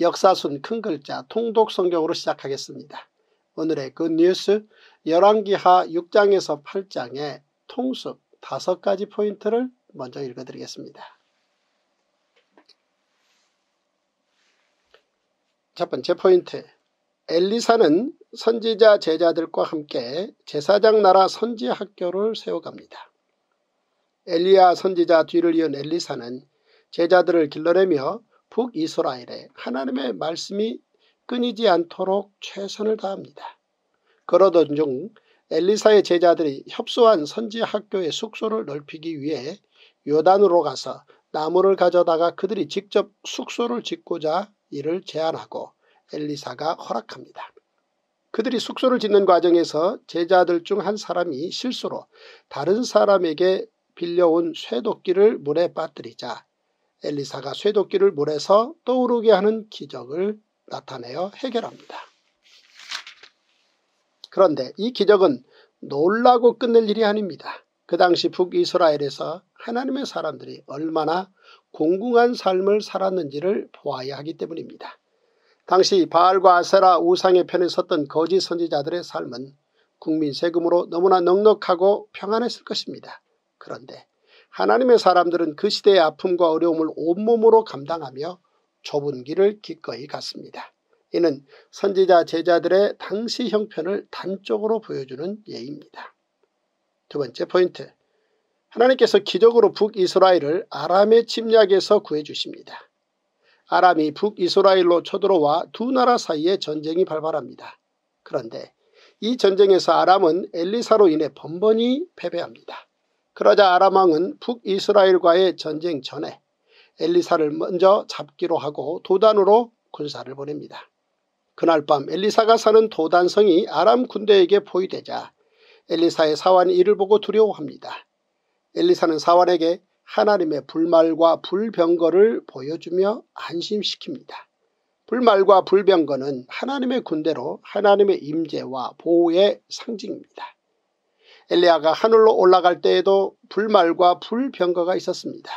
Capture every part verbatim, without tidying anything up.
역사순 큰 글자 통독성경으로 시작하겠습니다. 오늘의 굿뉴스 열왕기하 육 장에서 팔 장의 통습 다섯 가지 포인트를 먼저 읽어드리겠습니다. 첫 번째 포인트, 엘리사는 선지자 제자들과 함께 제사장 나라 선지 학교를 세워갑니다. 엘리야 선지자 뒤를 이은 엘리사는 제자들을 길러내며 북이스라엘에 하나님의 말씀이 끊이지 않도록 최선을 다합니다. 그러던 중 엘리사의 제자들이 협소한 선지 학교의 숙소를 넓히기 위해 요단으로 가서 나무를 가져다가 그들이 직접 숙소를 짓고자 이를 제안하고 엘리사가 허락합니다. 그들이 숙소를 짓는 과정에서 제자들 중 한 사람이 실수로 다른 사람에게 빌려온 쇠도끼를 물에 빠뜨리자 엘리사가 쇠도끼를 물에서 떠오르게 하는 기적을 나타내어 해결합니다. 그런데 이 기적은 놀라고 끝낼 일이 아닙니다. 그 당시 북이스라엘에서 하나님의 사람들이 얼마나 공공한 삶을 살았는지를 보아야 하기 때문입니다. 당시 바알과 아세라 우상의 편에 섰던 거짓 선지자들의 삶은 국민 세금으로 너무나 넉넉하고 평안했을 것입니다. 그런데 하나님의 사람들은 그 시대의 아픔과 어려움을 온몸으로 감당하며 좁은 길을 기꺼이 갔습니다. 이는 선지자 제자들의 당시 형편을 단적으로 보여주는 예입니다. 두 번째 포인트, 하나님께서 기적으로 북이스라엘을 아람의 침략에서 구해주십니다. 아람이 북이스라엘로 쳐들어와 두 나라 사이에 전쟁이 발발합니다. 그런데 이 전쟁에서 아람은 엘리사로 인해 번번이 패배합니다. 그러자 아람왕은 북이스라엘과의 전쟁 전에 엘리사를 먼저 잡기로 하고 도단으로 군사를 보냅니다. 그날 밤 엘리사가 사는 도단성이 아람 군대에게 포위되자 엘리사의 사환이 이를 보고 두려워합니다. 엘리사는 사환에게 하나님의 불말과 불병거를 보여주며 안심시킵니다. 불말과 불병거는 하나님의 군대로 하나님의 임재와 보호의 상징입니다. 엘리야가 하늘로 올라갈 때에도 불말과 불병거가 있었습니다.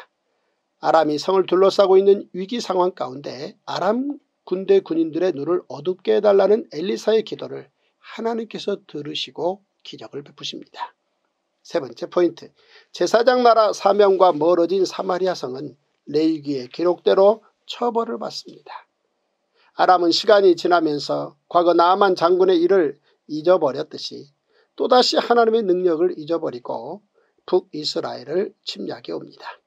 아람이 성을 둘러싸고 있는 위기 상황 가운데 아람 군대 군인들의 눈을 어둡게 해달라는 엘리사의 기도를 하나님께서 들으시고 기적을 베푸십니다. 세 번째 포인트, 제사장 나라 사명과 멀어진 사마리아 성은 레위기의 기록대로 처벌을 받습니다. 아람은 시간이 지나면서 과거 나아만 장군의 일을 잊어버렸듯이 또다시 하나님의 능력을 잊어버리고 북이스라엘을 침략해 옵니다.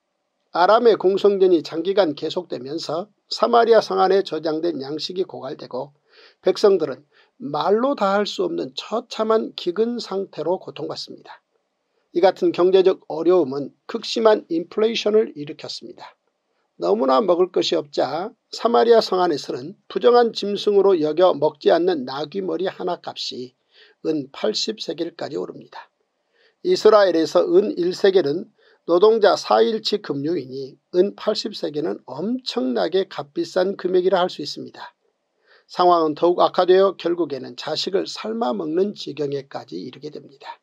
아람의 공성전이 장기간 계속되면서 사마리아 성 안에 저장된 양식이 고갈되고 백성들은 말로 다 할 수 없는 처참한 기근 상태로 고통받습니다. 이 같은 경제적 어려움은 극심한 인플레이션을 일으켰습니다. 너무나 먹을 것이 없자 사마리아 성 안에서는 부정한 짐승으로 여겨 먹지 않는 나귀머리 하나 값이 은 팔십 세겔까지 오릅니다. 이스라엘에서 은 일 세겔은 노동자 사 일치 금요이니 은 팔십 세겔은 엄청나게 값비싼 금액이라 할 수 있습니다. 상황은 더욱 악화되어 결국에는 자식을 삶아먹는 지경에까지 이르게 됩니다.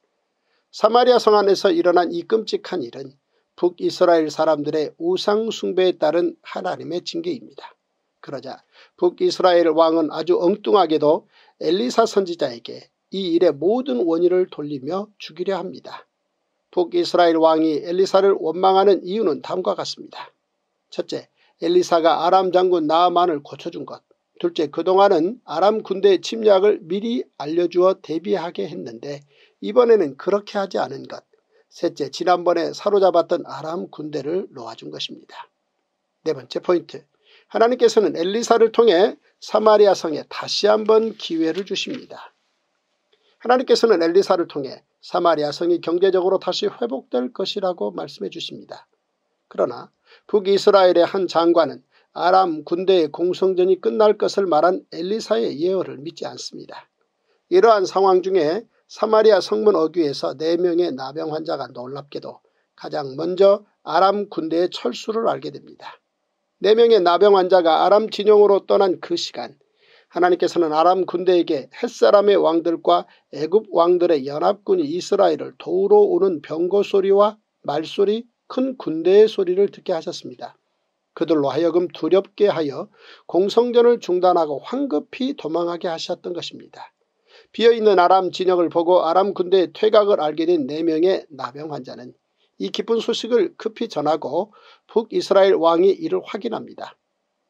사마리아 성 안에서 일어난 이 끔찍한 일은 북이스라엘 사람들의 우상 숭배에 따른 하나님의 징계입니다. 그러자 북이스라엘 왕은 아주 엉뚱하게도 엘리사 선지자에게 이 일의 모든 원인을 돌리며 죽이려 합니다. 북이스라엘 왕이 엘리사를 원망하는 이유는 다음과 같습니다. 첫째, 엘리사가 아람 장군 나아만을 고쳐준 것. 둘째, 그동안은 아람 군대의 침략을 미리 알려주어 대비하게 했는데 이번에는 그렇게 하지 않은 것. 셋째, 지난번에 사로잡았던 아람 군대를 놓아준 것입니다. 네 번째 포인트, 하나님께서는 엘리사를 통해 사마리아 성에 다시 한번 기회를 주십니다. 하나님께서는 엘리사를 통해 사마리아 성이 경제적으로 다시 회복될 것이라고 말씀해 주십니다. 그러나 북이스라엘의 한 장관은 아람 군대의 공성전이 끝날 것을 말한 엘리사의 예언을 믿지 않습니다. 이러한 상황 중에 사마리아 성문 어귀에서 네 명의 나병 환자가 놀랍게도 가장 먼저 아람 군대의 철수를 알게 됩니다. 네 명의 나병 환자가 아람 진영으로 떠난 그 시간, 하나님께서는 아람 군대에게 햇사람의 왕들과 애굽 왕들의 연합군이 이스라엘을 도우러 오는 병거 소리와 말소리, 큰 군대의 소리를 듣게 하셨습니다. 그들로 하여금 두렵게 하여 공성전을 중단하고 황급히 도망하게 하셨던 것입니다. 비어있는 아람 진영을 보고 아람 군대의 퇴각을 알게 된 네 명의 나병 환자는 이 기쁜 소식을 급히 전하고 북이스라엘 왕이 이를 확인합니다.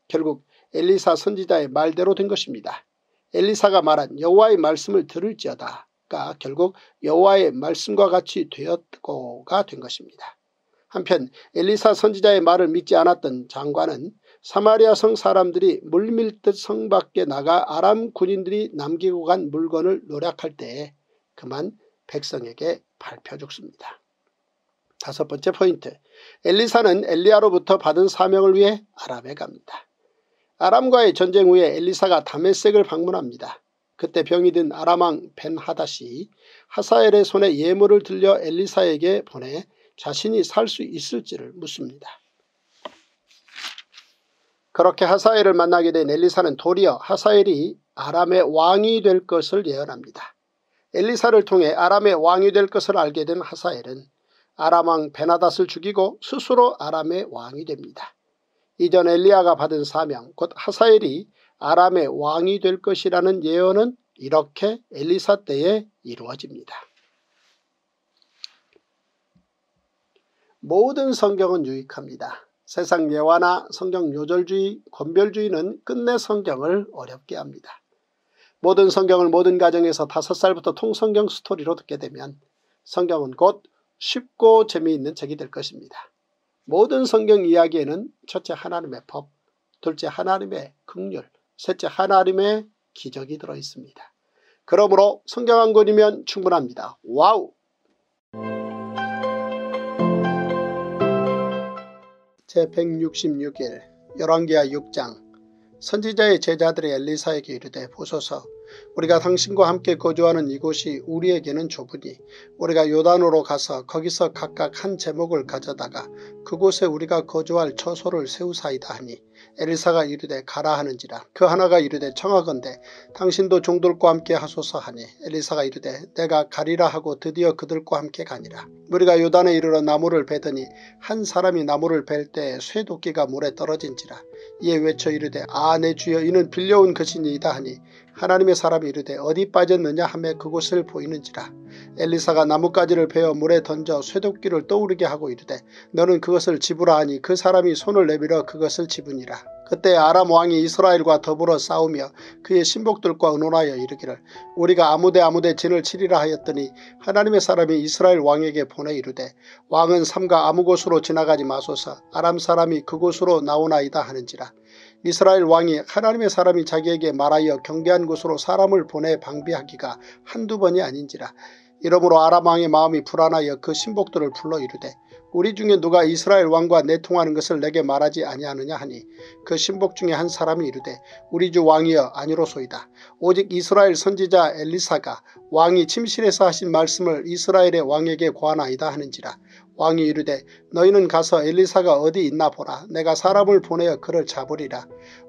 결국 엘리사 선지자의 말대로 된 것입니다. 엘리사가 말한 여호와의 말씀을 들을지어다가 결국 여호와의 말씀과 같이 되었고가 된 것입니다. 한편 엘리사 선지자의 말을 믿지 않았던 장관은 사마리아 성 사람들이 물밀듯 성 밖에 나가 아람 군인들이 남기고 간 물건을 노략할 때에 그만 백성에게 밟혀 죽습니다. 다섯 번째 포인트, 엘리사는 엘리야로부터 받은 사명을 위해 아람에 갑니다. 아람과의 전쟁 후에 엘리사가 다메섹을 방문합니다. 그때 병이 든 아람왕 벤하닷이 하사엘의 손에 예물을 들려 엘리사에게 보내 자신이 살 수 있을지를 묻습니다. 그렇게 하사엘을 만나게 된 엘리사는 도리어 하사엘이 아람의 왕이 될 것을 예언합니다. 엘리사를 통해 아람의 왕이 될 것을 알게 된 하사엘은 아람왕 벤하닷을 죽이고 스스로 아람의 왕이 됩니다. 이전 엘리야가 받은 사명, 곧 하사엘이 아람의 왕이 될 것이라는 예언은 이렇게 엘리사 때에 이루어집니다. 모든 성경은 유익합니다. 세상 예화나 성경 요절주의, 권별주의는 끝내 성경을 어렵게 합니다. 모든 성경을 모든 가정에서 다섯 살부터 통성경 스토리로 듣게 되면 성경은 곧 쉽고 재미있는 책이 될 것입니다. 모든 성경 이야기에는 첫째 하나님의 법, 둘째 하나님의 긍휼, 셋째 하나님의 기적이 들어있습니다. 그러므로 성경 한 권이면 충분합니다. 와우! 제백육십육 일 열왕기하 육 장 선지자의 제자들이 엘리사에게 이르되 보소서, 우리가 당신과 함께 거주하는 이곳이 우리에게는 좁으니 우리가 요단으로 가서 거기서 각각 한 제목을 가져다가 그곳에 우리가 거주할 처소를 세우사이다 하니 엘리사가 이르되 가라 하는지라. 그 하나가 이르되 청하건대 당신도 종들과 함께 하소서 하니 엘리사가 이르되 내가 가리라 하고 드디어 그들과 함께 가니라. 우리가 요단에 이르러 나무를 베더니 한 사람이 나무를 벨 때에 쇠도끼가 물에 떨어진지라. 이에 외쳐 이르되 아 내 주여, 이는 빌려온 것이니이다 하니 하나님의 사람이 이르되 어디 빠졌느냐 하며 그곳을 보이는지라. 엘리사가 나뭇가지를 베어 물에 던져 쇠도끼를 떠오르게 하고 이르되 너는 그것을 집으라 하니 그 사람이 손을 내밀어 그것을 집으니라. 그때 아람 왕이 이스라엘과 더불어 싸우며 그의 신복들과 의논하여 이르기를 우리가 아무데 아무데 진을 치리라 하였더니 하나님의 사람이 이스라엘 왕에게 보내 이르되 왕은 삼가 아무 곳으로 지나가지 마소서, 아람 사람이 그곳으로 나오나이다 하는지라. 이스라엘 왕이 하나님의 사람이 자기에게 말하여 경계한 곳으로 사람을 보내 방비하기가 한두 번이 아닌지라. 이러므로 아람 왕의 마음이 불안하여 그 신복들을 불러 이르되 우리 중에 누가 이스라엘 왕과 내통하는 것을 내게 말하지 아니하느냐 하니 그 신복 중에 한 사람이 이르되 우리 주 왕이여 아니로소이다. 오직 이스라엘 선지자 엘리사가 왕이 침실에서 하신 말씀을 이스라엘의 왕에게 고하나이다 하는지라. 왕이 이르되 너희는 가서 엘리사가 어디 있나 보라. 내가 사람을 보내어 그를 잡으리라.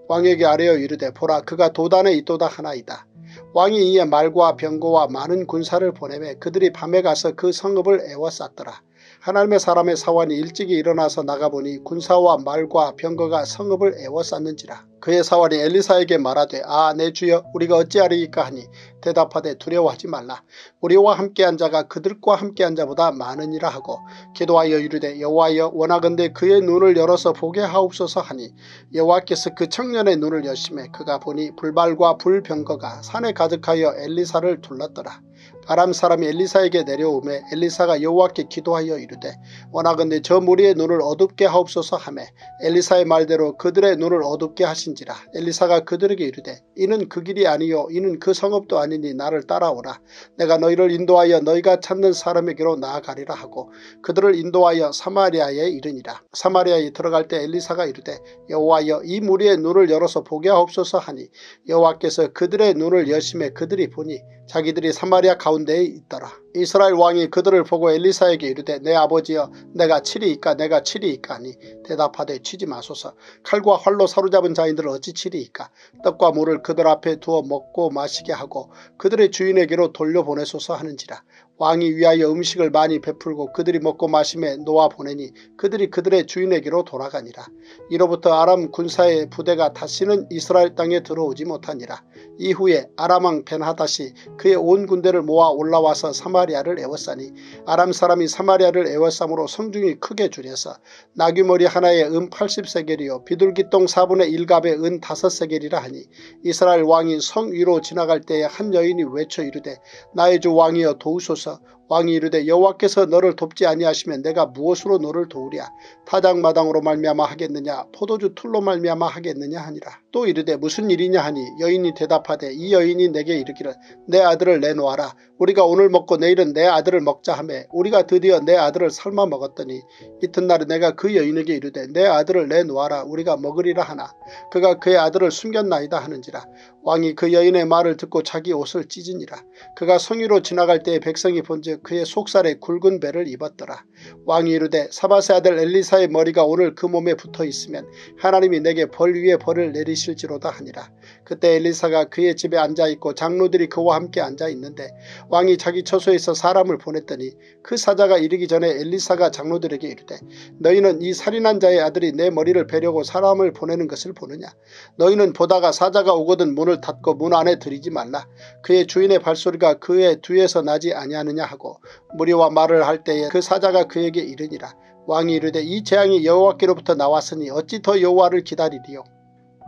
왕에게 아뢰어 이르되 보라, 그가 도단에 있도다 하나이다. 왕이 이에 말과 병거와 많은 군사를 보내매 그들이 밤에 가서 그 성읍을 에워쌌더라. 하나님의 사람의 사환이 일찍이 일어나서 나가보니 군사와 말과 병거가 성읍을 에워쌌는지라. 그의 사환이 엘리사에게 말하되 아 내 주여, 우리가 어찌하리이까 하니 대답하되 두려워하지 말라. 우리와 함께한 자가 그들과 함께한 자보다 많으니라 하고 기도하여 이르되 여호와여, 원하건대 그의 눈을 열어서 보게 하옵소서 하니 여호와께서 그 청년의 눈을 여심해 그가 보니 불발과 불병거가 산에 가득하여 엘리사를 둘렀더라. 아람 사람이 엘리사에게 내려오매 엘리사가 여호와께 기도하여 이르되 원하건대 저 무리의 눈을 어둡게 하옵소서 하매 엘리사의 말대로 그들의 눈을 어둡게 하신지라. 엘리사가 그들에게 이르되 이는 그 길이 아니요 이는 그 성읍도 아니니 나를 따라오라. 내가 너희를 인도하여 너희가 찾는 사람에게로 나아가리라 하고 그들을 인도하여 사마리아에 이르니라. 사마리아에 들어갈 때 엘리사가 이르되 여호와여 이 무리의 눈을 열어서 보게 하옵소서 하니 여호와께서 그들의 눈을 여심에 그들이 보니 자기들이 사마리아 가운데에 있더라. 이스라엘 왕이 그들을 보고 엘리사에게 이르되 내 아버지여 내가 치리이까 내가 치리이까 하니 대답하되 치지 마소서. 칼과 활로 사로잡은 자인들을 어찌 치리이까. 떡과 물을 그들 앞에 두어 먹고 마시게 하고 그들의 주인에게로 돌려보내소서 하는지라. 왕이 위하여 음식을 많이 베풀고 그들이 먹고 마심에 놓아보내니 그들이 그들의 주인에게로 돌아가니라. 이로부터 아람 군사의 부대가 다시는 이스라엘 땅에 들어오지 못하니라. 이후에 아람왕 벤하닷이 그의 온 군대를 모아 올라와서 사마리아를 에워싸니 아람 사람이 사마리아를 에워싸므로 성중이 크게 줄여서 나귀머리 하나에 은 팔십 세겔이요 비둘기똥 사분의 일갑에 은 다섯 세겔이라 하니 이스라엘 왕이 성 위로 지나갈 때에 한 여인이 외쳐 이르되 나의 주 왕이여 도우소서. 왕이 이르되 여호와께서 너를 돕지 아니하시면 내가 무엇으로 너를 도우랴. 타작마당으로 말미암아 하겠느냐 포도주 툴로 말미암아 하겠느냐 하니라. 또 이르되 무슨 일이냐 하니 여인이 대답하되 이 여인이 내게 이르기를 내 아들을 내놓아라. 우리가 오늘 먹고 내일은 내 아들을 먹자 하매 우리가 드디어 내 아들을 삶아 먹었더니 이튿날에 내가 그 여인에게 이르되 내 아들을 내놓아라. 우리가 먹으리라 하나 그가 그의 아들을 숨겼나이다 하는지라. 왕이 그 여인의 말을 듣고 자기 옷을 찢으니라. 그가 성위로 지나갈 때에 백성이 본즉 그의 속살에 굵은 베를 입었더라. 왕이 이르되 사밧의 아들 엘리사의 머리가 오늘 그 몸에 붙어 있으면 하나님이 내게 벌 위에 벌을 내리실지로다 하니라. 그때 엘리사가 그의 집에 앉아있고 장로들이 그와 함께 앉아있는데 왕이 자기 처소에서 사람을 보냈더니 그 사자가 이르기 전에 엘리사가 장로들에게 이르되 너희는 이 살인한 자의 아들이 내 머리를 베려고 사람을 보내는 것을 보느냐. 너희는 보다가 사자가 오거든 문을 닫고 문 안에 들이지 말라. 그의 주인의 발소리가 그의 뒤에서 나지 아니하느냐 하고 무리와 말을 할 때에 그 사자가 그에게 이르니라. 왕이 이르되 이 재앙이 여호와께로부터 나왔으니 어찌 더 여호와를 기다리리요.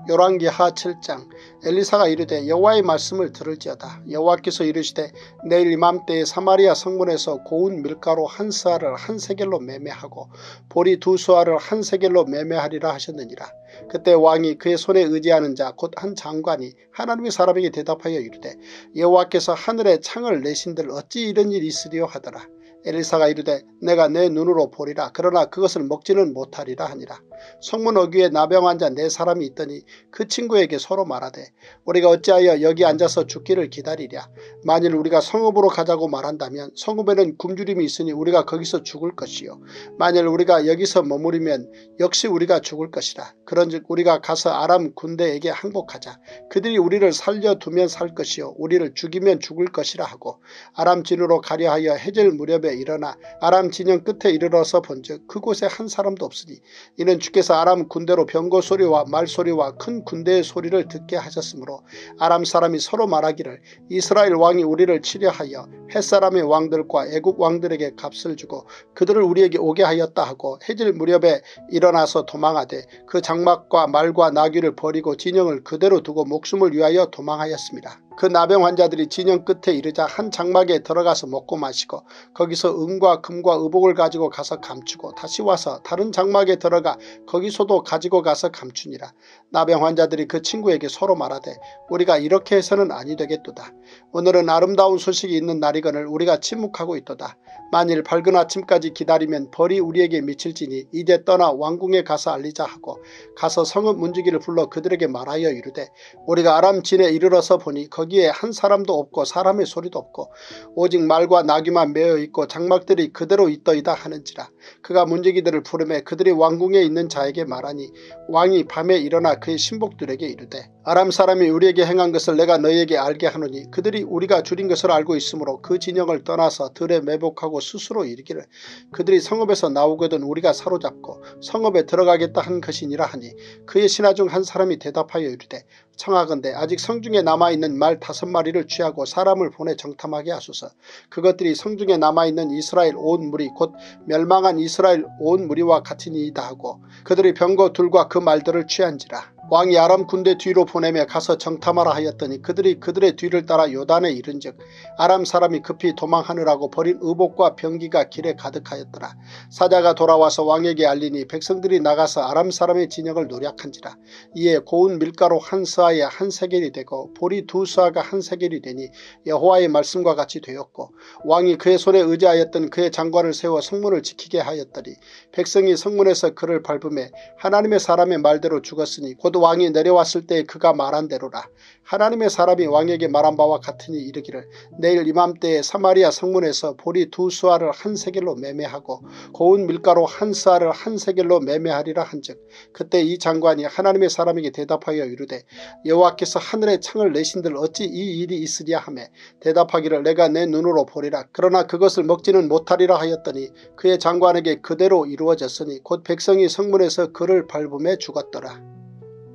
열왕기 하 칠 장. 엘리사가 이르되 여호와의 말씀을 들을지어다. 여호와께서 이르시되 내일 이맘때에 사마리아 성문에서 고운 밀가루 한 스아를 한 세겔로 매매하고 보리 두 스아를 한 세겔로 매매하리라 하셨느니라. 그때 왕이 그의 손에 의지하는 자 곧 한 장관이 하나님의 사람에게 대답하여 이르되 여호와께서 하늘에 창을 내신들 어찌 이런 일이 있으리요 하더라. 엘리사가 이르되 내가 내 눈으로 보리라. 그러나 그것을 먹지는 못하리라 하니라. 성문 어귀에 나병 환자 네 사람이 있더니 그 친구에게 서로 말하되 우리가 어찌하여 여기 앉아서 죽기를 기다리랴. 만일 우리가 성읍으로 가자고 말한다면 성읍에는 굶주림이 있으니 우리가 거기서 죽을 것이요 만일 우리가 여기서 머무르면 역시 우리가 죽을 것이라. 그런즉 우리가 가서 아람 군대에게 항복하자. 그들이 우리를 살려두면 살 것이요 우리를 죽이면 죽을 것이라 하고 아람 진으로 가려하여 해질 무렵에 일어나 아람 진영 끝에 이르러서 본즉 그곳에 한 사람도 없으니 이는 주께서 아람 군대로 병거 소리와 말소리와 큰 군대의 소리를 듣게 하셨으므로 아람 사람이 서로 말하기를 이스라엘 왕이 우리를 치려하여 햇사람의 왕들과 애굽 왕들에게 값을 주고 그들을 우리에게 오게 하였다 하고 해질 무렵에 일어나서 도망하되 그 장막과 말과 나귀를 버리고 진영을 그대로 두고 목숨을 위하여 도망하였습니다. 그 나병 환자들이 진영 끝에 이르자 한 장막에 들어가서 먹고 마시고 거기서 은과 금과 의복을 가지고 가서 감추고 다시 와서 다른 장막에 들어가 거기서도 가지고 가서 감추니라. 나병 환자들이 그 친구에게 서로 말하되 우리가 이렇게 해서는 아니 되겠도다. 오늘은 아름다운 소식이 있는 날이거늘 우리가 침묵하고 있도다. 만일 밝은 아침까지 기다리면 벌이 우리에게 미칠지니 이제 떠나 왕궁에 가서 알리자 하고 가서 성읍 문지기를 불러 그들에게 말하여 이르되 우리가 아람 진에 이르러서 보니 거기에 한 사람도 없고 사람의 소리도 없고 오직 말과 나귀만 메어 있고 장막들이 그대로 있더이다 하는지라. 그가 문지기들을 부르매 그들이 왕궁에 있는 자에게 말하니 왕이 밤에 일어나 그의 신복들에게 이르되 아람 사람이 우리에게 행한 것을 내가 너희에게 알게 하노니 그들이 우리가 줄인 것을 알고 있으므로 그 진영을 떠나서 들에 매복하고 스스로 이르기를 그들이 성읍에서 나오거든 우리가 사로잡고 성읍에 들어가겠다 한 것이니라 하니 그의 신하 중 한 사람이 대답하여 이르되 청하건대 아직 성중에 남아있는 말 다섯 마리를 취하고 사람을 보내 정탐하게 하소서. 그것들이 성중에 남아있는 이스라엘 온 무리 곧 멸망한 이스라엘 온 무리와 같으니이다 하고 그들이 병거 둘과 그 말들을 취한지라. 왕이 아람 군대 뒤로 보내며 가서 정탐하라 하였더니 그들이 그들의 뒤를 따라 요단에 이른즉 아람 사람이 급히 도망하느라고 버린 의복과 병기가 길에 가득하였더라. 사자가 돌아와서 왕에게 알리니 백성들이 나가서 아람 사람의 진영을 노략한지라. 이에 고운 밀가루 한 스아에 한 세겔이 되고 보리 두 스아가 한 세겔이 되니 여호와의 말씀과 같이 되었고 왕이 그의 손에 의지하였던 그의 장관을 세워 성문을 지키게 하였더니 백성이 성문에서 그를 밟음에 하나님의 사람의 말대로 죽었으니 곧 왕이 내려왔을 때 그가 말한 대로라. 하나님의 사람이 왕에게 말한 바와 같으니 이르기를 내일 이맘때에 사마리아 성문에서 보리 두 스아를 한 세겔로 매매하고 고운 밀가루 한 스아를 한 세겔로 매매하리라 한즉 그때 이 장관이 하나님의 사람에게 대답하여 이르되 여호와께서 하늘에 창을 내신들 어찌 이 일이 있으랴 하며 대답하기를 내가 내 눈으로 보리라. 그러나 그것을 먹지는 못하리라 하였더니 그의 장관에게 그대로 이루어졌으니 곧 백성이 성문에서 그를 밟음에 죽었더라.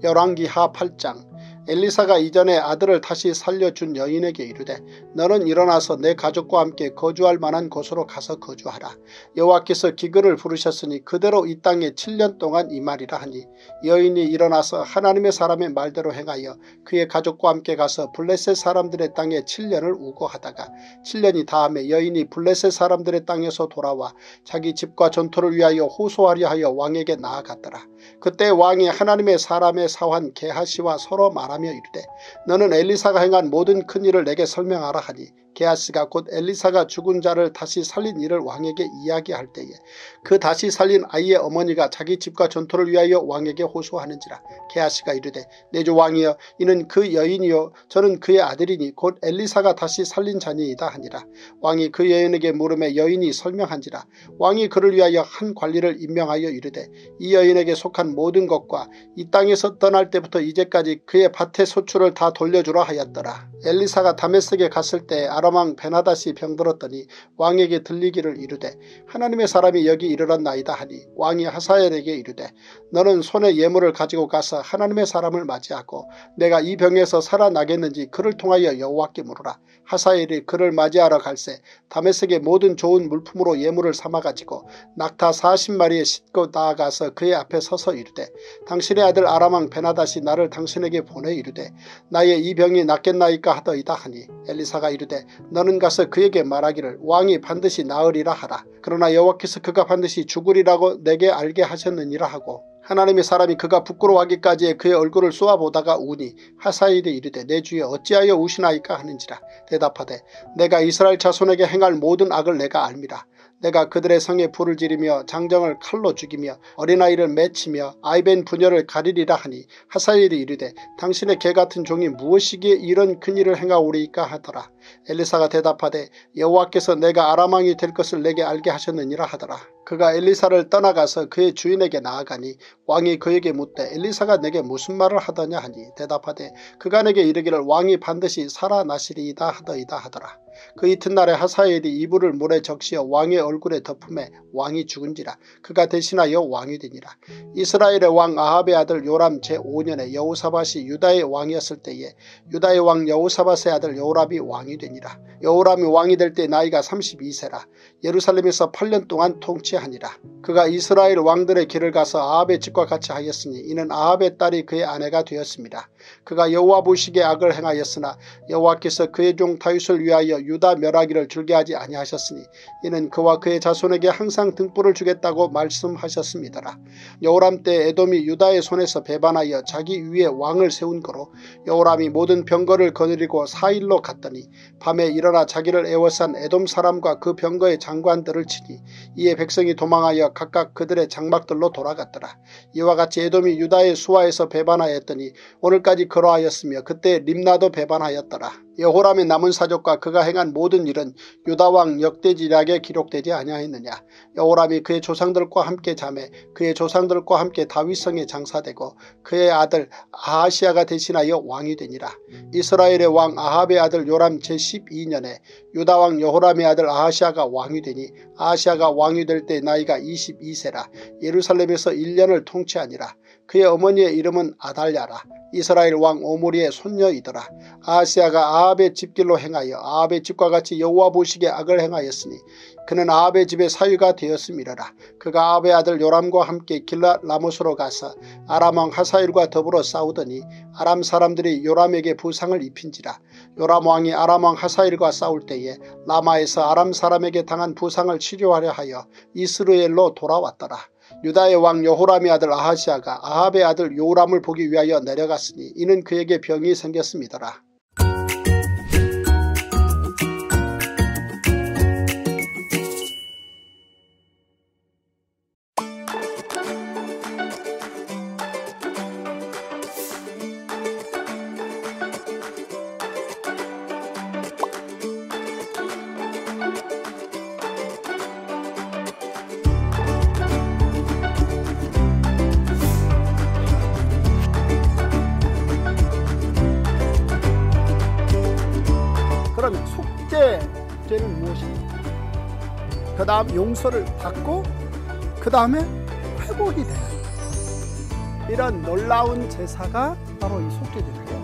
열왕기하 팔 장. 엘리사가 이전에 아들을 다시 살려준 여인에게 이르되 너는 일어나서 내 가족과 함께 거주할 만한 곳으로 가서 거주하라. 여호와께서 기근을 부르셨으니 그대로 이 땅에 칠 년 동안 임하리라 하니 여인이 일어나서 하나님의 사람의 말대로 행하여 그의 가족과 함께 가서 블레셋 사람들의 땅에 칠 년을 우거하다가 칠 년이 다음에 여인이 블레셋 사람들의 땅에서 돌아와 자기 집과 전투를 위하여 호소하려 하여 왕에게 나아갔더라. 그때 왕이 하나님의 사람의 사환 게하시와 서로 말하며 이르되 너는 엘리사가 행한 모든 큰일을 내게 설명하라 하니 게하시가 곧 엘리사가 죽은 자를 다시 살린 일을 왕에게 이야기할 때에 그 다시 살린 아이의 어머니가 자기 집과 전투를 위하여 왕에게 호소하는지라. 게하시가 이르되 내 주 왕이여 이는 그 여인이요 저는 그의 아들이니 곧 엘리사가 다시 살린 자니이다 하니라. 왕이 그 여인에게 물음에 여인이 설명한지라. 왕이 그를 위하여 한 관리를 임명하여 이르되 이 여인에게 속한 모든 것과 이 땅에서 떠날 때부터 이제까지 그의 밭의 소출을 다 돌려주라 하였더라. 엘리사가 다메섹에 갔을 때 아람 왕 벤하닷이 병들었더니 왕에게 들리기를 이르되 하나님의 사람이 여기 이르렀나이다 하니 왕이 하사엘에게 이르되 너는 손에 예물을 가지고 가서 하나님의 사람을 맞이하고 내가 이 병에서 살아나겠는지 그를 통하여 여호와께 물으라. 하사엘이 그를 맞이하러 갈새 다메섹의 모든 좋은 물품으로 예물을 삼아가지고 낙타 사십 마리에 싣고 나아가서 그의 앞에 서서 이르되 당신의 아들 아람 왕 벤하닷이 나를 당신에게 보내 이르되 나의 이 병이 낫겠나이까 하더이다 하니 엘리사가 이르되 너는 가서 그에게 말하기를 왕이 반드시 나으리라 하라. 그러나 여호와께서 그가 반드시 죽으리라고 내게 알게 하셨느니라 하고 하나님의 사람이 그가 부끄러워하기까지의 그의 얼굴을 쏘아보다가 우니 하사엘이 이르되 내 주여 어찌하여 우시나이까 하는지라. 대답하되 내가 이스라엘 자손에게 행할 모든 악을 내가 알미라. 내가 그들의 성에 불을 지르며 장정을 칼로 죽이며 어린아이를 맺히며 아이벤 부녀를 가리리라 하니 하사엘이 이르되 당신의 개같은 종이 무엇이기에 이런 큰일을 행하오리이까 하더라. 엘리사가 대답하되 여호와께서 내가 아람 왕이 될 것을 내게 알게 하셨느니라 하더라. 그가 엘리사를 떠나가서 그의 주인에게 나아가니 왕이 그에게 묻되 엘리사가 내게 무슨 말을 하더냐 하니 대답하되 그가 내게 이르기를 왕이 반드시 살아나시리이다 하더이다 하더라. 그 이튿날에 하사엘이 이불을 물에 적시어 왕의 얼굴에 덮음에 왕이 죽은지라. 그가 대신하여 왕이 되니라. 이스라엘의 왕 아합의 아들 요람 제오 년에 여호사밧이 유다의 왕이었을 때에 유다의 왕 여호사밧의 아들 여호람이 왕이 되니라. 여호람이 왕이 될 때 나이가 삼십이 세라 예루살렘에서 팔 년 동안 통치하니라. 그가 이스라엘 왕들의 길을 가서 아합의 집과 같이 하였으니 이는 아합의 딸이 그의 아내가 되었습니다. 그가 여호와 보시기에 악을 행하였으나 여호와께서 그의 종 다윗을 위하여 유다 멸하기를 즐겨 하지 아니하셨으니 이는 그와 그의 자손에게 항상 등불을 주겠다고 말씀하셨습니다라. 여호람 때 에돔이 유다의 손에서 배반하여 자기 위에 왕을 세운 거로 여호람이 모든 병거를 거느리고 사일로 갔더니 밤에 일어나 자기를 애워싼 에돔 사람과 그 병거의 장관들을 치니 이에 백성이 도망하여 각각 그들의 장막들로 돌아갔더라. 이와 같이 에돔이 유다의 수하에서 배반하였더니 오늘까지 그러하였으며 그때 림나도 배반하였더라. 여호람의 남은 사족과 그가 행한 모든 일은 유다왕 역대지략에 기록되지 아니하였느냐. 여호람이 그의 조상들과 함께 자매 그의 조상들과 함께 다윗성에 장사되고 그의 아들 아하시아가 대신하여 왕이 되니라. 이스라엘의 왕 아합의 아들 요람 제십이 년에 유다왕 여호람의 아들 아하시아가 왕이 되니 아하시아가 왕이 될 때 나이가 이십이 세라 예루살렘에서 일 년을 통치하니라. 그의 어머니의 이름은 아달랴라. 이스라엘 왕 오므리의 손녀이더라. 아하스야가 아합의 집길로 행하여 아합의 집과 같이 여호와 보시기에 악을 행하였으니 그는 아합의 집의 사위가 되었음이라라. 그가 아합의 아들 요람과 함께 길라 라못으로 가서 아람 왕 하사일과 더불어 싸우더니 아람 사람들이 요람에게 부상을 입힌지라. 요람 왕이 아람 왕 하사일과 싸울 때에 라마에서 아람 사람에게 당한 부상을 치료하려 하여 이스루엘로 돌아왔더라. 유다의 왕 여호람의 아들 아하시아가 아합의 아들 요람을 보기 위하여 내려갔으니 이는 그에게 병이 생겼음이더라. 속죄죄는 무엇입니까? 그 다음 용서를 받고 그 다음에 회복이 되는 이런 놀라운 제사가 바로 이 속죄제입니다.